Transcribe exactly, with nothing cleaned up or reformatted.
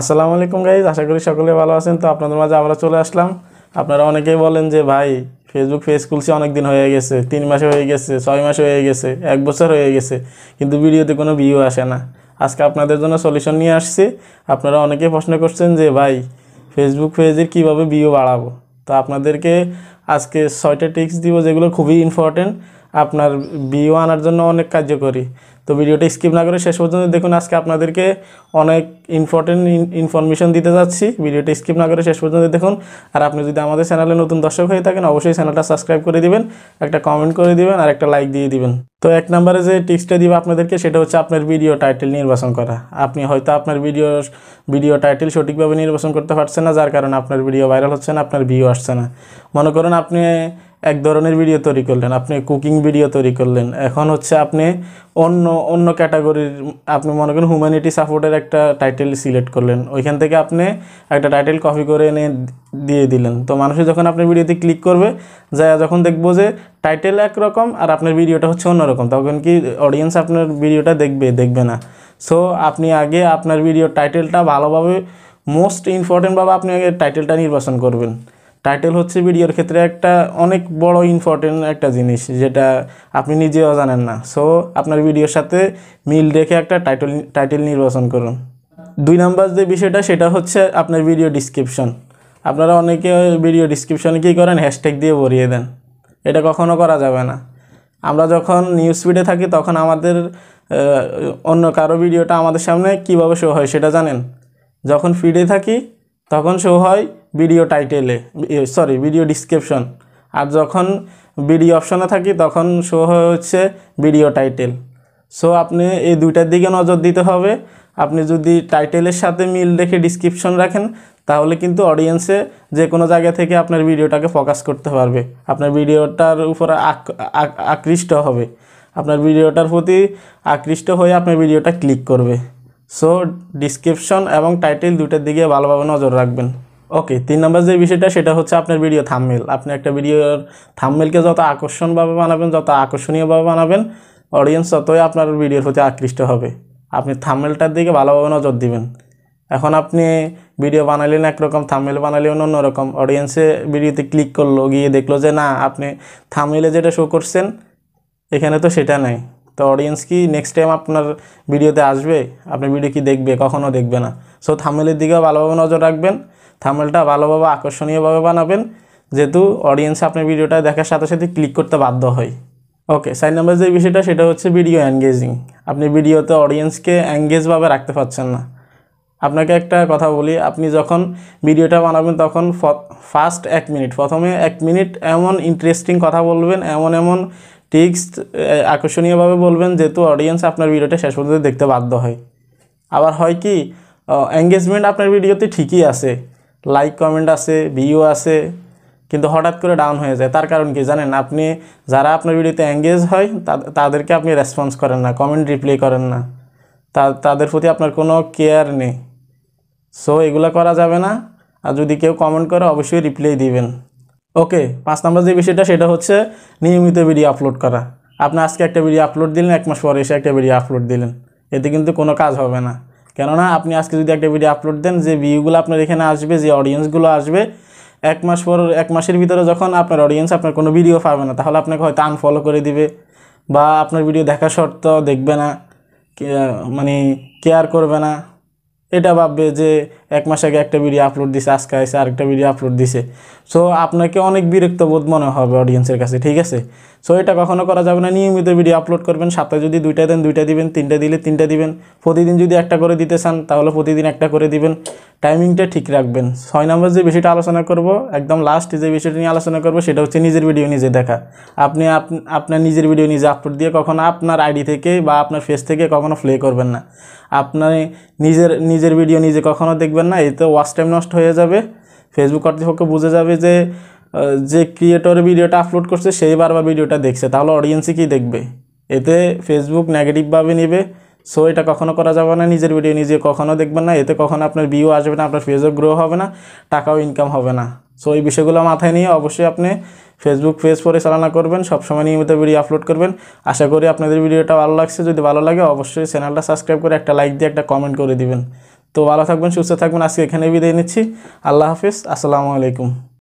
আসসালামু আলাইকুম গাইজ, আশা করি সকলে ভালো আছেন। তো আপনাদের মাঝে আমরা চলে আসলাম। আপনারা অনেকেই বলেন যে ভাই ফেসবুক পেজ খুলছি অনেক দিন হয়ে গেছে, তিন মাস হয়ে গেছে, ছয় মাস হয়ে গেছে, এক বছর হয়ে গেছে, কিন্তু ভিডিওতে কোনো ভিউ আসে না। আজকে আপনাদের জন্য সলিউশন নিয়ে আসছি। আপনারা অনেকেই প্রশ্ন করছেন যে ভাই ফেসবুক পেজের কীভাবে ভিউ বাড়াবো। তো আপনাদেরকে আজকে ছয়টা টিপস দিব যেগুলো খুবই ইম্পর্টেন্ট, আপনার ভিউ আনার জন্য অনেক কার্যকরী। তো ভিডিওটা স্কিপ না করে শেষ পর্যন্ত দেখুন। আজকে আপনাদেরকে অনেক ইম্পর্টেন্ট ইনফরমেশন দিতে যাচ্ছি, ভিডিওটা স্কিপ না করে শেষ পর্যন্ত দেখুন। আর আপনি যদি আমাদের চ্যানেলে নতুন দর্শক হয়ে থাকেন অবশ্যই চ্যানেলটা সাবস্ক্রাইব করে দিবেন, একটা কমেন্ট করে দিবেন আর একটা লাইক দিয়ে দিবেন। তো এক নম্বরে যে টিপসটা দিব আপনাদেরকে সেটা হচ্ছে আপনার ভিডিও টাইটেল নির্বাচন করা। আপনি হয়তো আপনার ভিডিও ভিডিও টাইটেল সঠিকভাবে নির্বাচন করতে পারছেন না, যার কারণে আপনার ভিডিও ভাইরাল হচ্ছে না, আপনার ভিউ আসছে না। মনে করেন আপনি এক ধরনের ভিডিও তৈরি করলেন, আপনি কুকিং ভিডিও তৈরি করলেন, এখন হচ্ছে আপনি অন্য অন্য ক্যাটাগরির আপনি মনে করেন হিউম্যানিটি সাপোর্টের একটা টাইটেল সিলেক্ট করলেন, ওইখান থেকে আপনি একটা টাইটেল কপি করে এনে দিয়ে দিলেন। তো মানুষ যখন আপনার ভিডিওতে ক্লিক করবে, যা যখন দেখবো যে টাইটেল একরকম আর আপনার ভিডিওটা হচ্ছে অন্যরকম, তখন কি অডিয়েন্স আপনার ভিডিওটা দেখবে? দেখবে না। সো আপনি আগে আপনার ভিডিও টাইটেলটা ভালোভাবে মোস্ট ইম্পর্টেন্টভাবে আপনি আগে টাইটেলটা নির্বাচন করবেন। টাইটেল হচ্ছে ভিডিওর ক্ষেত্রে একটা অনেক বড় ইম্পর্টেন্ট একটা জিনিস, যেটা আপনি নিজেও জানেন না। সো আপনার ভিডিওর সাথে মিল রেখে একটা টাইটেল টাইটেল নির্বাচন করুন। দুই নাম্বার যে বিষয়টা সেটা হচ্ছে আপনার ভিডিও ডিসক্রিপশন। আপনারা অনেকে ভিডিও ডিসক্রিপশনে কী করেন, হ্যাশট্যাগ দিয়ে ভরিয়ে দেন। এটা কখনও করা যাবে না। আমরা যখন নিউজ ফিডে থাকি তখন আমাদের অন্য কারো ভিডিওটা আমাদের সামনে কীভাবে শো হয় সেটা জানেন? যখন ফিডে থাকি তখন শো হয় ভিডিও টাইটেলে, সরি ভিডিও ডিসক্রিপশন, আর যখন ভিডিও অপশনে থাকি তখন শো হয়ে হচ্ছে ভিডিও টাইটেল। সো আপনি এই দুইটার দিকে নজর দিতে হবে। আপনি যদি টাইটেলের সাথে মিল রেখে ডিসক্রিপশন রাখেন তাহলে কিন্তু অডিয়েন্সে যে কোনো জায়গা থেকে আপনার ভিডিওটাকে ফোকাস করতে পারবে, আপনার ভিডিওটার উপরে আকৃষ্ট হবে, আপনার ভিডিওটার প্রতি আকৃষ্ট হয়ে আপনার ভিডিওটা ক্লিক করবে। সো ডিসক্রিপশন এবং টাইটেল দুইটার দিকে ভালোভাবে নজর রাখবেন। ওকে, তিন নম্বর যে বিষয়টা সেটা হচ্ছে আপনার ভিডিও থাম্বনেল। আপনি একটা ভিডিওর থাম্বনেলকে যত আকর্ষণভাবে বানাবেন, যত আকর্ষণীয়ভাবে বানাবেন, অডিয়েন্স ততই আপনার ভিডিওর প্রতি আকৃষ্ট হবে। আপনি থাম্বনেলটার দিকে ভালোভাবে নজর দিবেন। এখন আপনি ভিডিও বানালেন একরকম, থাম্বনেল বানালেন অন্যরকম, অডিয়েন্সে ভিডিওতে ক্লিক করলো, গিয়ে দেখলো যে না আপনি থাম্বনেলে যেটা শো করছেন এখানে তো সেটা নাই। তো অডিয়েন্স কি নেক্সট টাইম আপনার ভিডিওতে আসবে? আপনার ভিডিও কি দেখবে? কখনও দেখবে না। সো থাম্বনেলের দিকে ভালোভাবে নজর রাখবেন, থাম্বনেলটা ভালোভাবে আকর্ষণীয়ভাবে বানাবেন, যেহেতু অডিয়েন্স আপনার ভিডিওটা দেখার সাথে সাথে ক্লিক করতে বাধ্য হয়। ওকে, চার নাম্বার যে বিষয়টা সেটা হচ্ছে ভিডিও এনগেজিং। আপনি ভিডিওতে অডিয়েন্সকে এনগেজভাবে রাখতে পারছেন না। আপনাকে একটা কথা বলি, আপনি যখন ভিডিওটা বানাবেন তখন ফার্স্ট এক মিনিট প্রথমে এক মিনিট এমন ইন্টারেস্টিং কথা বলবেন, এমন এমন টিপস আকর্ষণীয়ভাবে বলবেন, যেহেতু অডিয়েন্স আপনার ভিডিওটা শেষ পর্যন্ত দেখতে বাধ্য হয়। আবার হয় কি এনগেজমেন্ট আপনার ভিডিওতে ঠিকই আছে, লাইক কমেন্ট আছে, ভিউ আছে, কিন্তু হঠাৎ করে ডাউন হয়ে যায়। তার কারণ কি জানেন? আপনি যারা আপনার ভিডিওতে এঙ্গেজ হয় তাদেরকে আপনি রেসপন্স করেন না, কমেন্ট রিপ্লাই করেন না, তাদের প্রতি আপনার কোনো কেয়ার নেই। সো এগুলো করা যাবে না। আর যদি কেউ কমেন্ট করে অবশ্যই রিপ্লাই দিবেন। ওকে, পাঁচ নম্বর যে বিষয়টা সেটা হচ্ছে নিয়মিত ভিডিও আপলোড করা। আপনি আজকে একটা ভিডিও আপলোড দিলেন, এক মাস পরে এসে একটা ভিডিও আপলোড দিলেন, এতে কিন্তু কোনো কাজ হবে না। কেননা আপনি আজকে যদি একটা ভিডিও আপলোড দেন, যে ভিউগুলো আপনার এখানে আসবে, যে অডিয়েন্সগুলো আসবে, এক মাস পর এক মাসের ভিতরে যখন আপনার অডিয়েন্স আপনার কোনো ভিডিও পাবে না, তাহলে আপনাকে হয়তো আনফলো করে দিবে, বা আপনার ভিডিও দেখা শর্ত দেখবে না, মানে কেয়ার করবে না। এটা ভাববে যে এক মাস আগে একটা ভিডিও আপলোড দিছে, আজকে এসে আরেকটা ভিডিও আপলোড দিছে। সো আপনাকে অনেক বিরক্ত বোধ মনে হবে অডিয়েন্সের কাছে, ঠিক আছে? সো এটা কখনো করা যাবে না। নিয়মিত ভিডিও আপলোড করবেন। সাথে যদি দুইটা দেন দুইটা দিবেন, তিনটা দিলে তিনটা দিবেন, প্রতিদিন যদি একটা করে দিতে চান তাহলে প্রতিদিন একটা করে দিবেন। টাইমিংটা ঠিক রাখবেন। ছয় নম্বর যে বিষয়টা আলোচনা করব, একদম লাস্ট যে বিষয়টা নিয়ে আলোচনা করব সেটা হচ্ছে নিজের ভিডিও নিজে দেখা। আপনি আপনার নিজের ভিডিও নিজে আপলোড দিয়ে কখনো আপনার আইডি থেকে বা আপনার ফেস থেকে কখনো প্লে করবেন না। আপনার নিজের নিজের ভিডিও নিজে কখনো দেখবেন না, এতে ওয়াচ টাইম নষ্ট হয়ে যাবে। ফেসবুক কর্তৃপক্ষ বুঝে যাবে যে যে ক্রিয়েটর ভিডিওটা আপলোড করছে সেই বারবার ভিডিওটা দেখছে, তাহলে অডিয়েন্সই কি দেখবে? এতে ফেসবুক নেগেটিভভাবে নেবে। সো এটা কখনো করা যাবে না। নিজের ভিডিও নিজে কখনো দেখবেন না, এতে কখনো আপনার ভিউ আসবে না, আপনার ফেসবুক গ্রো হবে না, টাকাও ইনকাম হবে না। সো এই বিষয়গুলো মাথায় নিয়ে অবশ্যই আপনি ফেসবুক পেজ পরিচালনা করবেন, সবসময় নিয়মিত ভিডিও আপলোড করবেন। আশা করি আপনাদের ভিডিওটা ভালো লাগছে। যদি ভালো লাগে অবশ্যই চ্যানেলটা সাবস্ক্রাইব করে একটা লাইক দিয়ে একটা কমেন্ট করে দিবেন। তো ভালো থাকবেন, সুস্থ থাকবেন। আজকে এখানে বিদায় নিচ্ছি। আল্লাহ হাফিজ, আসসালামু আলাইকুম।